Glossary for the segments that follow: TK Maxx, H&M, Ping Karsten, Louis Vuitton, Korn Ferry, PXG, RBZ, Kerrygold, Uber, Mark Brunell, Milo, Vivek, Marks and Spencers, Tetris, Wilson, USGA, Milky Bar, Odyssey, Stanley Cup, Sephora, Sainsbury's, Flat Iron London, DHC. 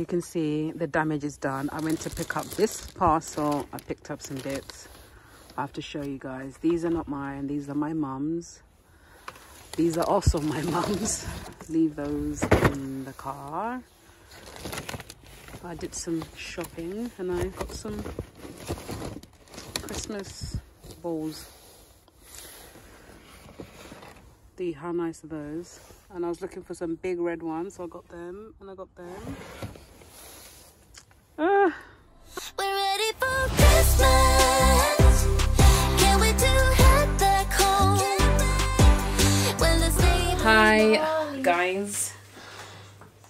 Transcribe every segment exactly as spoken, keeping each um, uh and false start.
you can see, the damage is done. I went to pick up this parcel. I picked up some bits. I have to show you guys. These are not mine. These are my mum's. These are also my mum's. Leave those in the car. I did some shopping and I got some Christmas balls. See how nice are those. And I was looking for some big red ones, so I got them and I got them. Ah. We're ready for Christmas. Can we do head back home? When the Hi guys.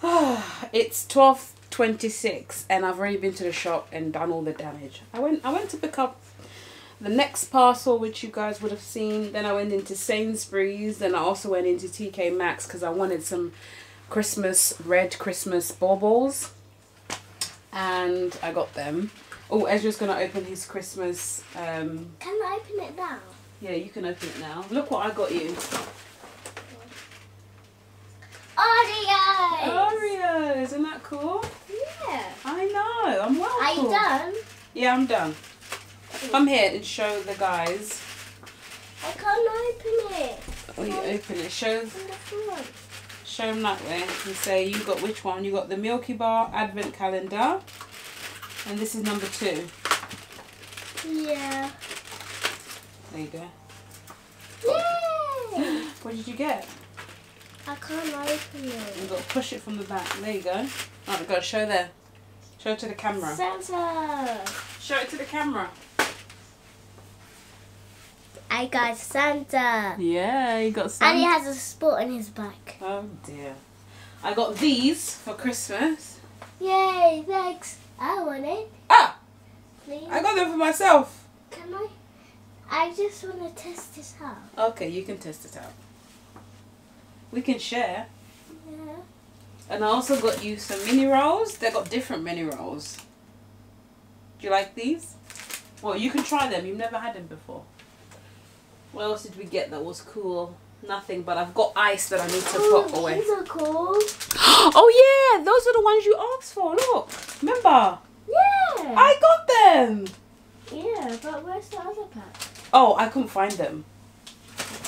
Oh, it's twelve twenty-six and I've already been to the shop and done all the damage. I went I went to pick up the next parcel, which you guys would have seen. Then I went into Sainsbury's. Then I also went into T K Maxx because I wanted some Christmas, red Christmas baubles. And I got them. Oh, Ezra's going to open his Christmas. Um... Can I open it now? Yeah, you can open it now. Look what I got you. Oreos! Oreos! Isn't that cool? Yeah. I know. I'm well Are you cool. done? Yeah, I'm done. Come here and show the guys. I can't open it. Oh, you open it. Show, show them that way and say you got which one. You got the Milky Bar Advent Calendar, and this is number two. Yeah. There you go. Yay! What did you get? I can't open it. You've got to push it from the back. There you go. Alright, we've got to show there. Show it to the camera. Santa. Show it to the camera. I got Santa. Yeah, you got Santa. And he has a spot on his back. Oh dear. I got these for Christmas. Yay, thanks. I want it. Ah! Please. I got them for myself. Can I? I just want to test this out. Okay, you can test it out. We can share. Yeah. And I also got you some mini rolls. They got different mini rolls. Do you like these? Well, you can try them. You've never had them before. What else did we get that was cool? Nothing, but I've got ice that I need to oh, put away. These are cool. Oh yeah, those are the ones you asked for. Look, remember? Yeah. I got them. Yeah, but where's the other pack? Oh, I couldn't find them.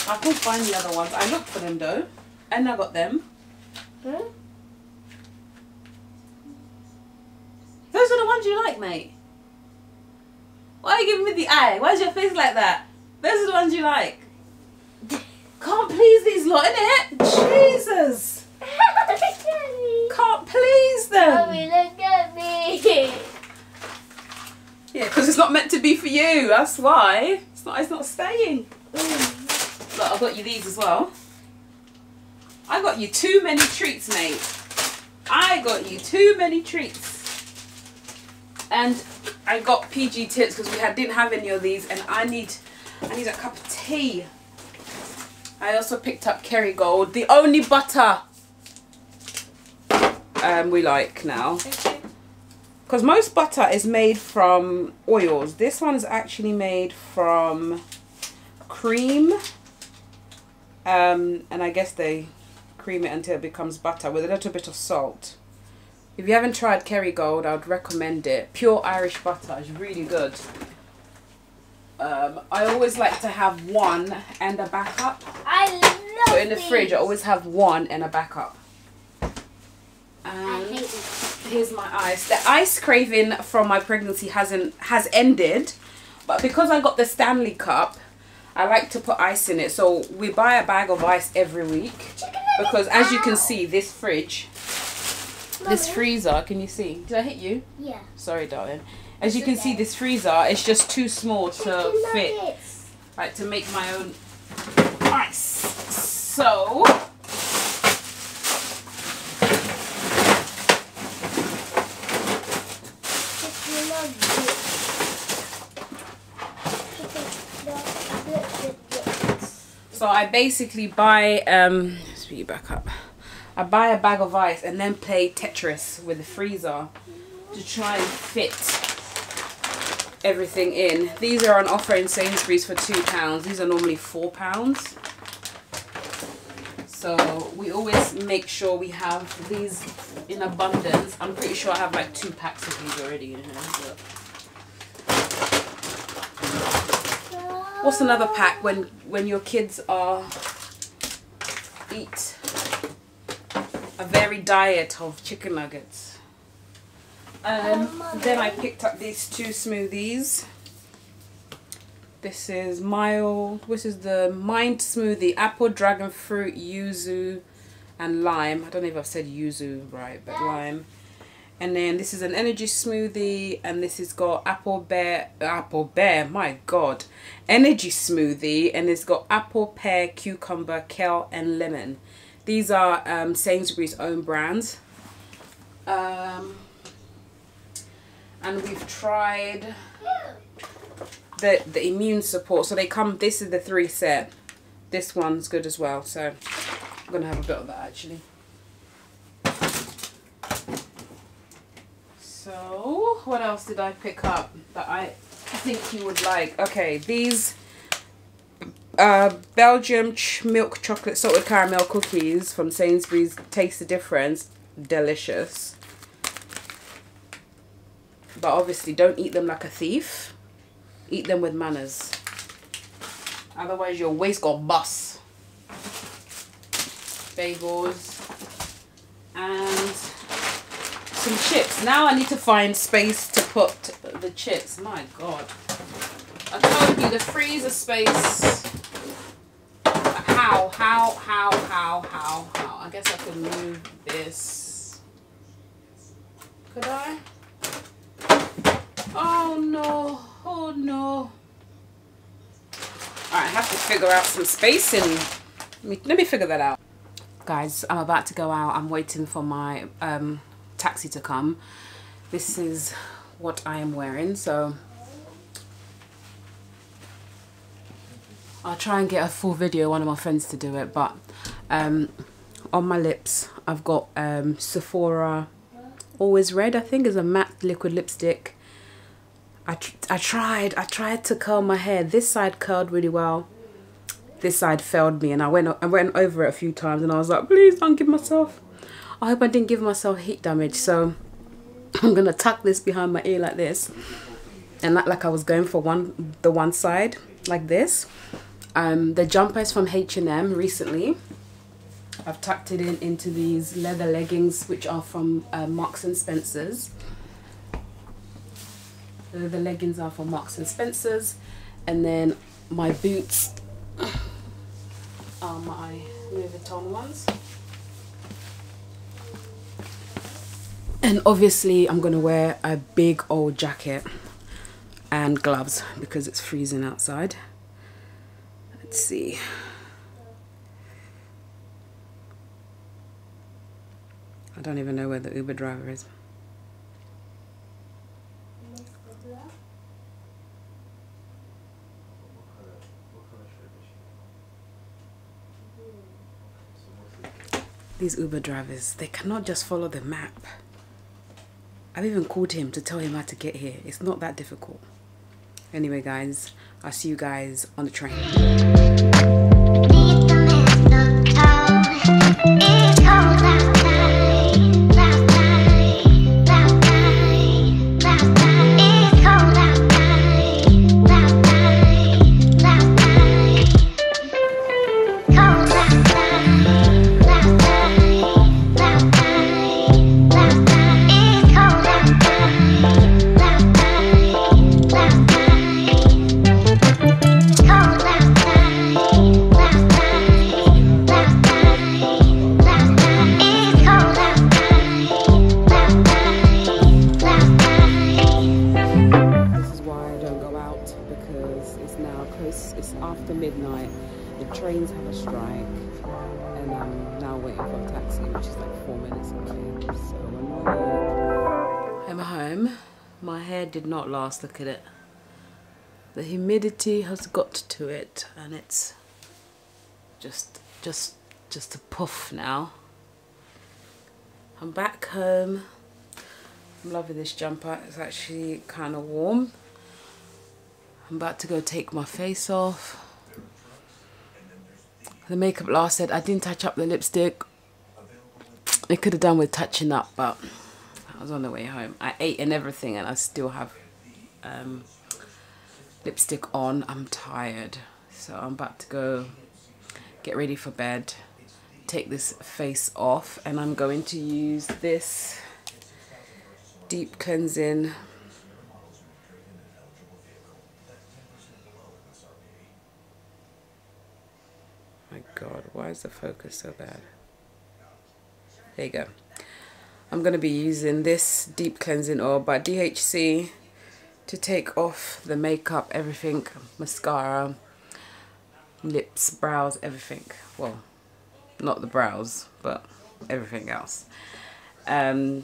I couldn't find the other ones. I looked for them though, and I got them. Huh? Those are the ones you like, mate. Why are you giving me the eye? Why is your face like that? Those are the ones you like. Can't please these lot, innit? Jesus! Can't please them! Mommy, look at me! Yeah, because it's not meant to be for you, that's why. It's not, it's not staying. Mm. Look, I got you these as well. I got you too many treats, mate. I got you too many treats. And I got P G tips because we had, didn't have any of these and I need... I need a cup of tea. I also picked up Kerrygold, the only butter um, we like now. Because most butter is made from oils. This one is actually made from cream. Um, and I guess they cream it until it becomes butter with a little bit of salt. If you haven't tried Kerrygold, I'd recommend it. Pure Irish butter is really good. Um, I always like to have one and a backup. I love So in the these. fridge, I always have one and a backup. And here's my ice. The ice craving from my pregnancy hasn't has ended, but because I got the Stanley Cup, I like to put ice in it. So we buy a bag of ice every week because, as you can see, this fridge, this freezer. Can you see? Did I hit you? Yeah. Sorry, darling. As you can see, this freezer is just too small to fit, like to make my own ice. So, so I basically buy, um, let's put you back up. I buy a bag of ice and then play Tetris with the freezer to try and fit everything in. These are on offer in Sainsbury's for two pounds. These are normally four pounds. So we always make sure we have these in abundance. I'm pretty sure I have like two packs of these already in here. But what's another pack when when your kids are eat a varied diet of chicken nuggets? Um, then I picked up these two smoothies. This is Milo, which is the Mind Smoothie, apple, dragon fruit, yuzu, and lime. I don't know if I've said yuzu right, but lime. And then this is an energy smoothie, and this has got apple bear, apple bear, my god, energy smoothie, and it's got apple, pear, cucumber, kale, and lemon. These are um, Sainsbury's own brands. Um, and we've tried The, the immune support, so they come, this is the three set, this one's good as well, so I'm gonna have a bit of that actually. So what else did I pick up that I think you would like? Okay, these uh, Belgium ch milk chocolate salted caramel cookies from Sainsbury's, taste the difference, delicious, but obviously don't eat them like a thief. Eat them with manners, otherwise your waist got bust. Bagels and some chips. Now I need to find space to put the chips. My god, I told you the freezer space. How, how, how, how, how, how? I guess I could move this. Could I? Oh no. Oh no. Alright, I have to figure out some space and let me, let me figure that out. Guys, I'm about to go out. I'm waiting for my um, taxi to come. This is what I am wearing, so I'll try and get a full video, one of my friends to do it, but um, on my lips I've got um, Sephora Always Red, I think is a matte liquid lipstick. I, tr I tried, I tried to curl my hair. This side curled really well. This side failed me, and I went, I went over it a few times, and I was like, please don't give myself. I hope I didn't give myself heat damage. So I'm gonna tuck this behind my ear like this, and not like I was going for one, the one side like this. Um, the jumper is from H and M recently. I've tucked it in into these leather leggings, which are from uh, Marks and Spencers. The leggings are from Marks and Spencers, and then my boots are my Louis Vuitton ones. And obviously I'm gonna wear a big old jacket and gloves because it's freezing outside. Let's see. I don't even know where the Uber driver is. These Uber drivers, they cannot just follow the map. I've even called him to tell him how to get here. It's not that difficult. Anyway guys, I'll see you guys on the train. Did not last. Look at it, the humidity has got to it, and it's just just just a puff now. I'm back home. I'm loving this jumper. It's actually kind of warm. I'm about to go take my face off The makeup lasted. I didn't touch up the lipstick. It could have done with touching up, but I was on the way home. I ate and everything, and I still have um, lipstick on. I'm tired, so I'm about to go get ready for bed, take this face off, and I'm going to use this deep cleansing God, why is the focus so bad? There you go. I'm going to be using this deep cleansing oil by D H C to take off the makeup, everything, mascara, lips, brows, everything. Well, not the brows, but everything else. Um,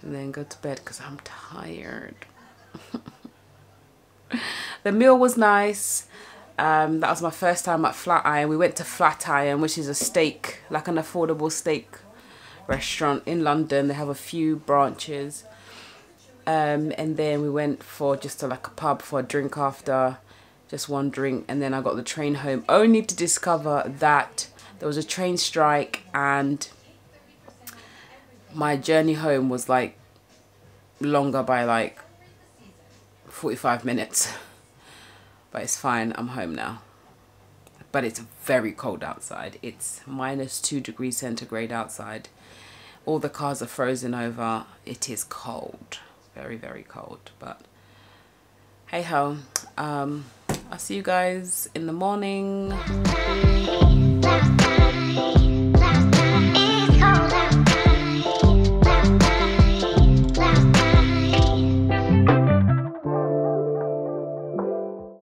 and then go to bed because I'm tired. The meal was nice. Um, that was my first time at Flat Iron. We went to Flat Iron, which is a steak, like an affordable steak restaurant in London. They have a few branches. Um, and then we went for just a, like a pub for a drink after, just one drink. And then I got the train home, only to discover that there was a train strike and my journey home was like longer by like forty-five minutes. But it's fine, I'm home now. But it's very cold outside. It's minus two degrees centigrade outside. All the cars are frozen over. It is cold, very, very cold. But hey ho, um, I'll see you guys in the morning.